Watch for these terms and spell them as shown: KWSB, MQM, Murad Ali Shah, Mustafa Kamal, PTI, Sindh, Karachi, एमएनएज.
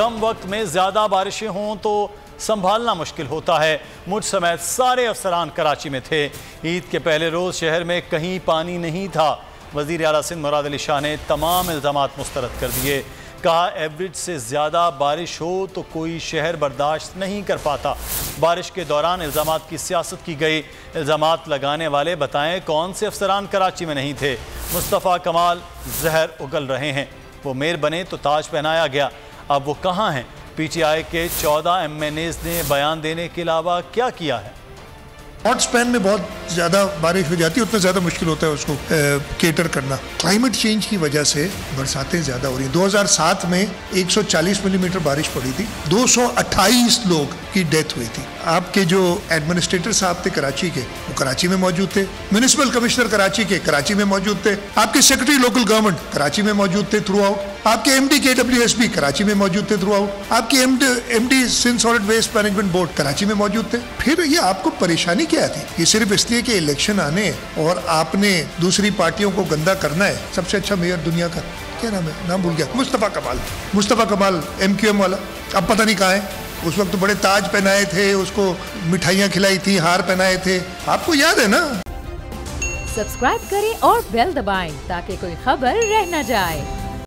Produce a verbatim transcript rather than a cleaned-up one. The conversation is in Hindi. कम वक्त में ज़्यादा बारिशें हों तो संभालना मुश्किल होता है। मुझ समेत सारे अफसरान कराची में थे। ईद के पहले रोज़ शहर में कहीं पानी नहीं था। वज़ीर आला सिंध मुराद अली शाह ने तमाम इल्ज़ामात मुस्तरद कर दिए। कहा एवरेज से ज़्यादा बारिश हो तो कोई शहर बर्दाश्त नहीं कर पाता। बारिश के दौरान इल्ज़ामात की सियासत की गई। इल्ज़ामात लगाने वाले बताएं कौन से अफसरान कराची में नहीं थे। मुस्तफ़ा कमाल जहर उगल रहे हैं। वो मेयर बने तो ताज पहनाया गया। अब वो कहाँ हैं? पीटीआई के चौदह एमएनएज ने बयान देने के अलावा क्या किया है? हॉट स्पैन में बहुत ज़्यादा बारिश हो जाती है, उतना ज़्यादा मुश्किल होता है उसको केटर करना। क्लाइमेट चेंज की वजह से बरसातें ज़्यादा हो रही हैं। दो हज़ार सात में एक सौ चालीस मिलीमीटर बारिश पड़ी थी, दो सौ अट्ठाईस लोग की डेथ हुई थी। आपके जो एडमिनिस्ट्रेटर साहब थे कराची के, वो कराची में मौजूद थे। म्यूनिसिपल कमिश्नर कराची के कराची में मौजूद थे। आपके सेक्रेटरी लोकल गवर्नमेंट कराची में मौजूद थे थ्रू आउट। आपके एमडी केडब्ल्यूएसबी कराची में मौजूद थे थ्रू आउट। आपके MD Sindh solid waste management board Karachi में मौजूद थे। फिर ये आपको परेशानी क्या थी? ये सिर्फ इसलिए कि इलेक्शन आने और आपने दूसरी पार्टियों को गंदा करना है। सबसे अच्छा मेयर दुनिया का क्या नाम है, नाम भूल गया, मुस्तफ़ा कमाल। मुस्तफ़ा कमाल एमक्यूएम वाला अब पता नहीं कहाँ है। उस वक्त तो बड़े ताज पहनाए थे, उसको मिठाइयाँ खिलाई थी, हार पहनाए थे, आपको याद है ना। सब्सक्राइब करें और बेल दबाएं ताकि कोई खबर रह न जाए।